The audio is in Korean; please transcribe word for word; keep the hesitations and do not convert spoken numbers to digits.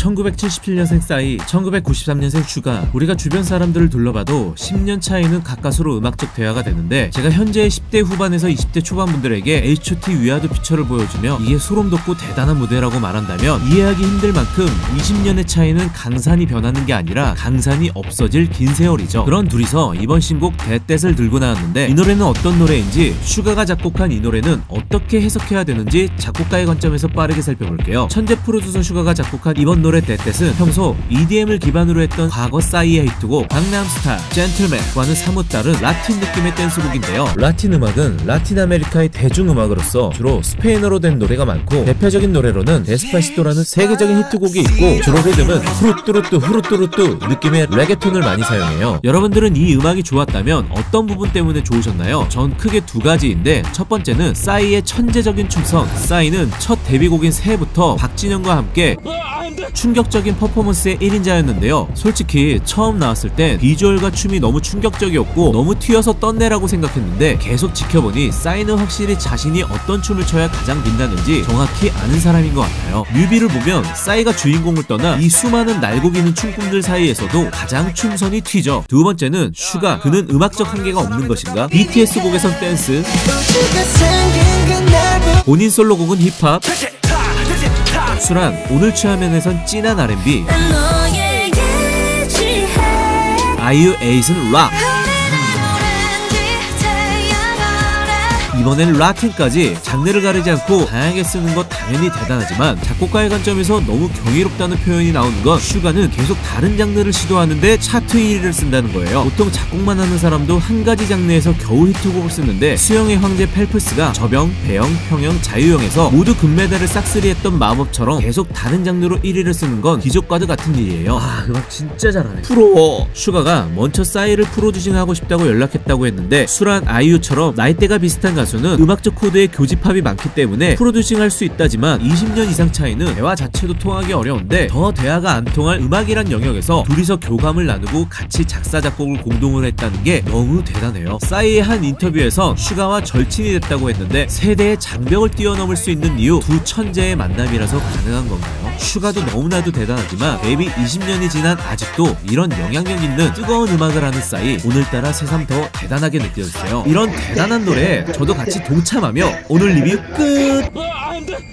천구백칠십칠년생 싸이, 천구백구십삼년생 슈가. 우리가 주변 사람들을 둘러봐도 십년 차이는 가까스로 음악적 대화가 되는데, 제가 현재의 십대 후반에서 이십대 초반 분들에게 에이치 오 티 위아드 피처를 보여주며 이게 소름 돋고 대단한 무대라고 말한다면 이해하기 힘들 만큼 이십년의 차이는 강산이 변하는 게 아니라 강산이 없어질 긴 세월이죠. 그런 둘이서 이번 신곡 대댓을 들고 나왔는데, 이 노래는 어떤 노래인지, 슈가가 작곡한 이 노래는 어떻게 해석해야 되는지 작곡가의 관점에서 빠르게 살펴볼게요. 천재 프로듀서 슈가가 작곡한 이번 노래 노래 대댓은 평소 이 디 엠을 기반으로 했던 과거 싸이의 히트곡 강남스타, 젠틀맨과는 사뭇 다른 라틴 느낌의 댄스곡인데요. 라틴 음악은 라틴 아메리카의 대중음악으로서 주로 스페인어로 된 노래가 많고, 대표적인 노래로는 데스파시토라는 세계적인 히트곡이 있고, 주로 리듬은 후루뚜루뚜 후루뚜루뚜 느낌의 레게톤을 많이 사용해요. 여러분들은 이 음악이 좋았다면 어떤 부분 때문에 좋으셨나요? 전 크게 두 가지인데, 첫 번째는 싸이의 천재적인 춤선. 싸이는 첫 데뷔곡인 새해부터 박진영과 함께 충격적인 퍼포먼스의 일인자였는데요. 솔직히 처음 나왔을 때 비주얼과 춤이 너무 충격적이었고 너무 튀어서 떴네라고 생각했는데, 계속 지켜보니 싸이는 확실히 자신이 어떤 춤을 춰야 가장 빛나는지 정확히 아는 사람인 것 같아요. 뮤비를 보면 싸이가 주인공을 떠나 이 수많은 날고기는 춤꾼들 사이에서도 가장 춤선이 튀죠. 두 번째는 슈가. 그는 음악적 한계가 없는 것인가? 비 티 에스 곡에선 댄스, 본인 솔로곡은 힙합, 술한 오늘 취하면에선 찐한 알 앤 비, 아이유 에잇은 락, 이번엔 락앤까지 장르를 가리지 않고 다양하게 쓰는 것 당연히 대단하지만, 작곡가의 관점에서 너무 경이롭다는 표현이 나오는 건 슈가는 계속 다른 장르를 시도하는데 차트 일 위를 쓴다는 거예요. 보통 작곡만 하는 사람도 한 가지 장르에서 겨우 히트곡을 쓰는데, 수영의 황제 펠프스가 저병, 배영, 평영, 자유형에서 모두 금메달을 싹쓸이했던 마법처럼 계속 다른 장르로 일 위를 쓰는 건 기적과도 같은 일이에요. 아, 음악 진짜 잘하네, 부러워. 슈가가 먼저 싸이를 프로듀싱하고 싶다고 연락했다고 했는데, 술한 아이유처럼 나이대가 비슷한 가수 는 음악적 코드의 교집합이 많기 때문에 프로듀싱할 수 있다지만 이십년 이상 차이는 대화 자체도 통하기 어려운데, 더 대화가 안 통할 음악이란 영역에서 둘이서 교감을 나누고 같이 작사 작곡을 공동으로 했다는 게 너무 대단해요. 싸이의 한 인터뷰에선 슈가와 절친이 됐다고 했는데, 세대의 장벽을 뛰어넘을 수 있는 이유, 두 천재의 만남이라서 가능한 건가요? 슈가도 너무나도 대단하지만 데뷔 이십년이 지난 아직도 이런 영향력 있는 뜨거운 음악을 하는 싸이, 오늘따라 새삼 더 대단하게 느껴졌어요. 이런 대단한 노래에 저도 같이 동참하며 오늘 리뷰 끝!